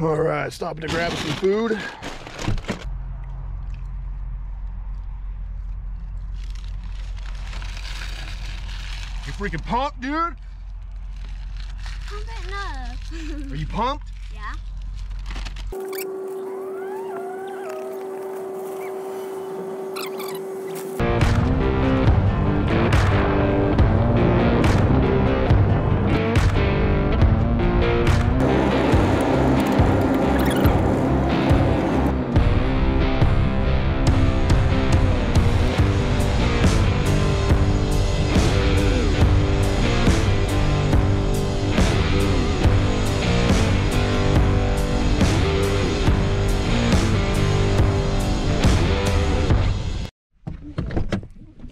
All right, stopping to grab some food. You freaking pumped, dude? Pumping up. Are you pumped? Yeah.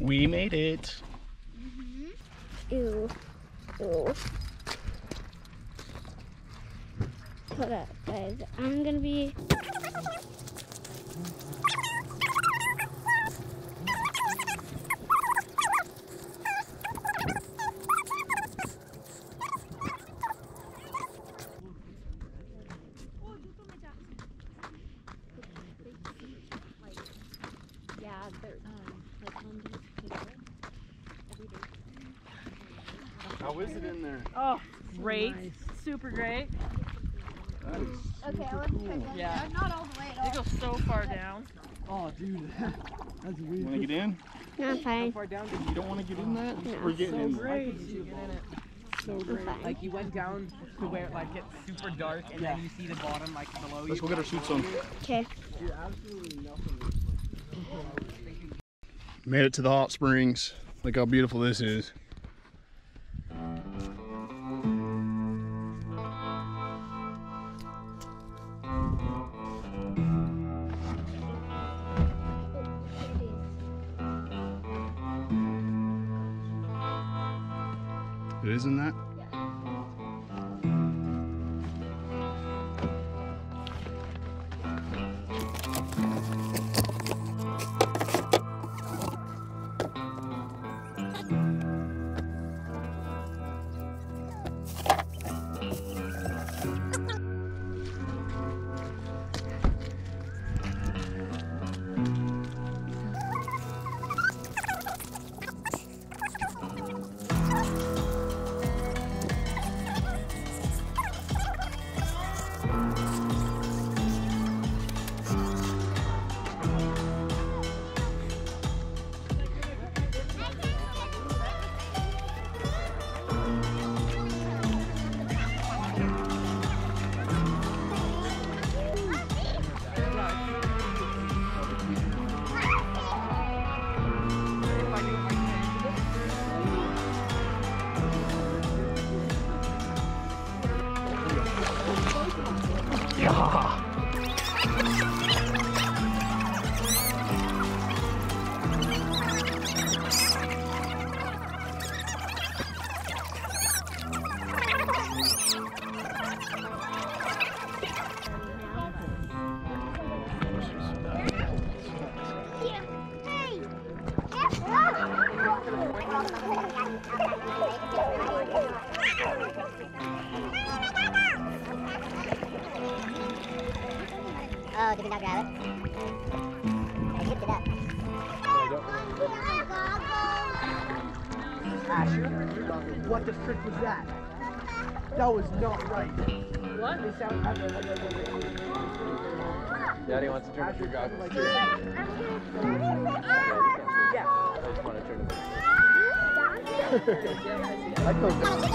We made it. Mm-hmm. Ew. Ew. Hold up, guys. I'm gonna be. How is it in there? Oh, great. So nice. Super great. That is super okay, I want to cool. Check yeah. I'm not all the way at all. They go so far down. Oh, dude. That's weird. You want to get in? No, I'm fine. So far down, you don't want to get in that? No. We're getting so in. Great. You get in it. So great. Like, you went down to where it, like, gets super dark, and yeah. Then you see the bottom, like, below you. Let's go get our suits on. Okay. You're absolutely nothing. Made it to the hot springs. Look how beautiful this is. It is in that? Oh, did we not grab it? I picked it up. Asher, what the frick was that? That was not right. What? Daddy wants to turn off your goggles. Yeah. I just want to turn it off. I closed it.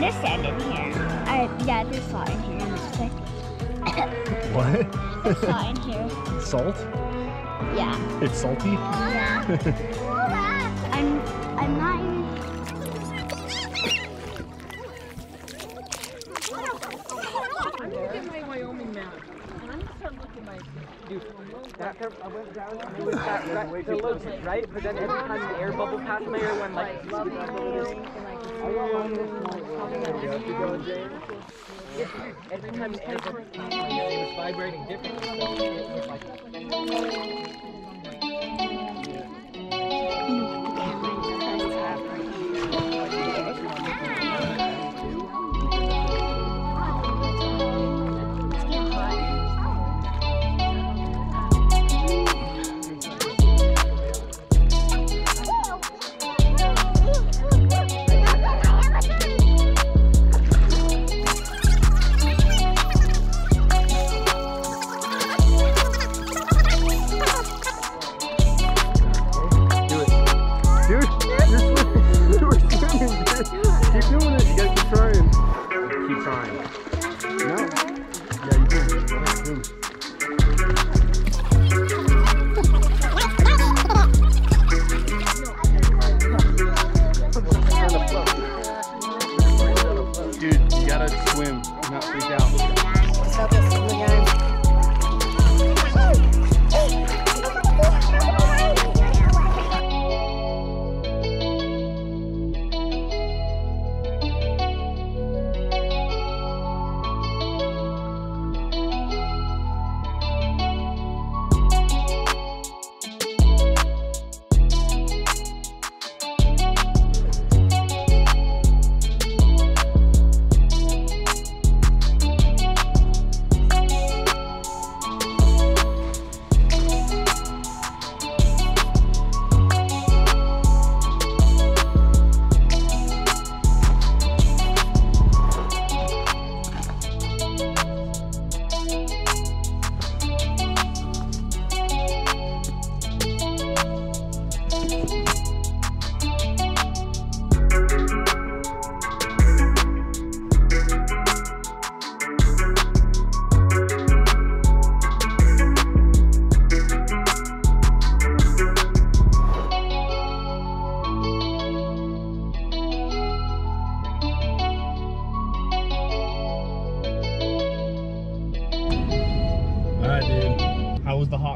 There's sand in here. Yeah, there's salt in here. What? There's salt in here. Salt? Yeah. It's salty? Yeah. I'm not even... I'm going to get my Wyoming map. And I'm going to start looking at my I went down with that rectal, right? But then every time the air bubble passed my ear, went like... Every time the air bubble passed my ear, it was vibrating differently. It was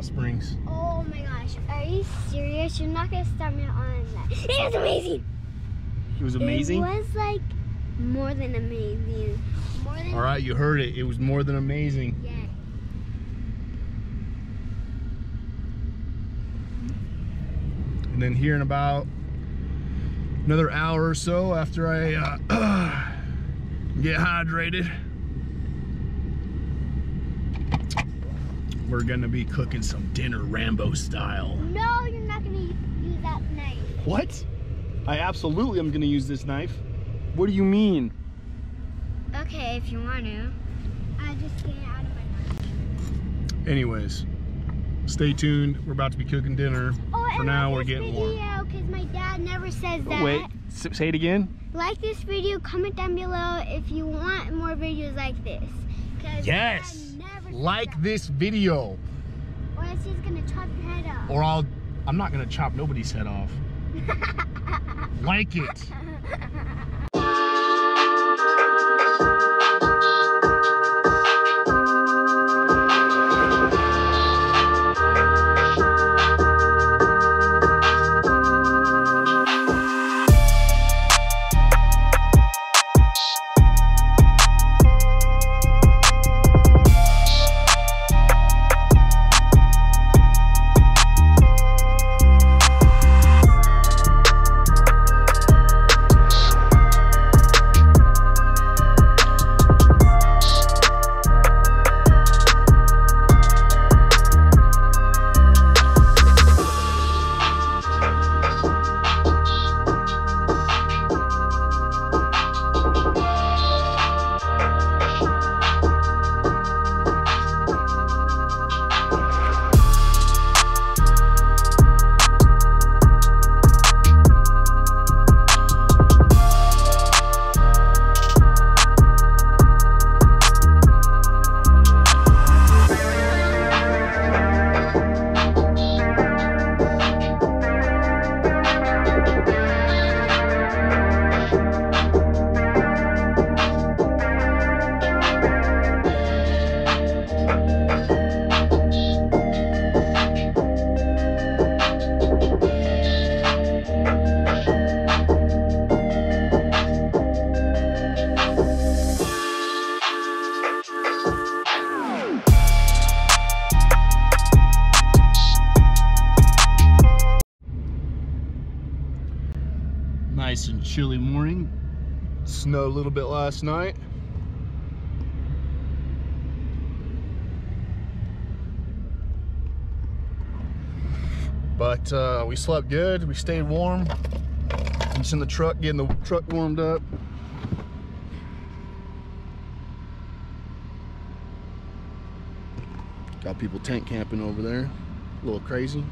Springs. Oh my gosh, are you serious? You're not gonna stop me on that. It was amazing. It was amazing? It was like more than amazing. More than Alright, you heard it. It was more than amazing. Yeah. And then here in about another hour or so after I get hydrated, we're gonna be cooking some dinner Rambo style. No, you're not gonna use that knife. What? I absolutely am gonna use this knife. What do you mean? Okay, if you want to. I just get it out of my knife. Anyways, stay tuned. We're about to be cooking dinner. Oh, for now, we're getting warm. Like this video, because my dad never says that. Wait, say it again. Like this video, comment down below if you want more videos like this. Yes. Like this video. Or else he's gonna chop your head off. Or I'm not gonna chop nobody's head off. Like it. chilly morning. Snowed a little bit last night. But we slept good, we stayed warm. Just in the truck, getting the truck warmed up. Got people tent camping over there. A little crazy.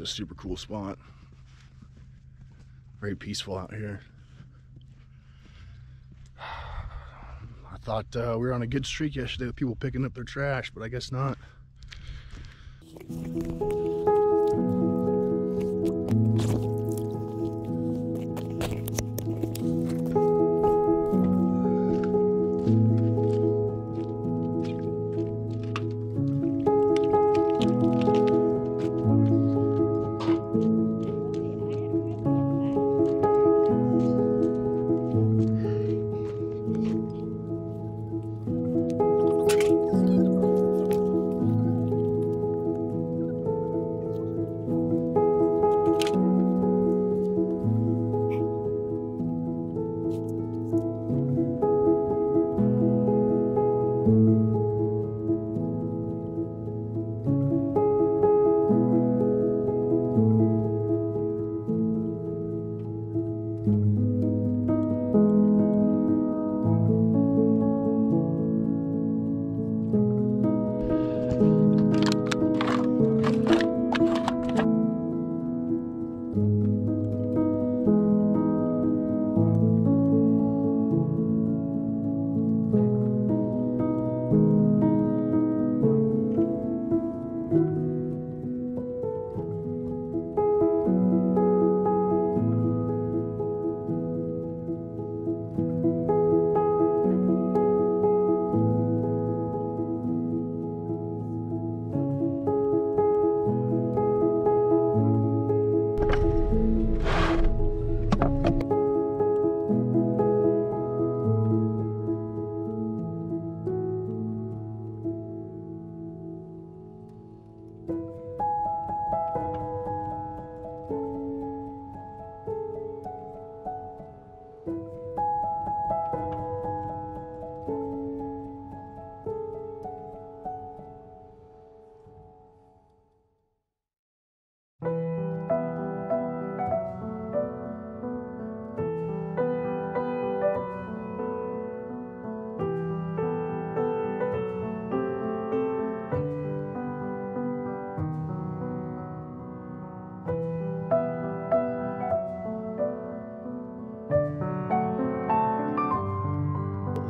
It's a super cool spot. Very peaceful out here. I thought we were on a good streak yesterday with people picking up their trash, but I guess not.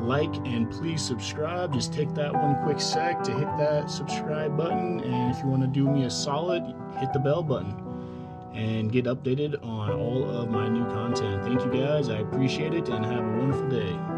Like and please subscribe. Just take that one quick sec to hit that subscribe button, and if you want to do me a solid, hit the bell button and get updated on all of my new content. Thank you guys, I appreciate it, and have a wonderful day.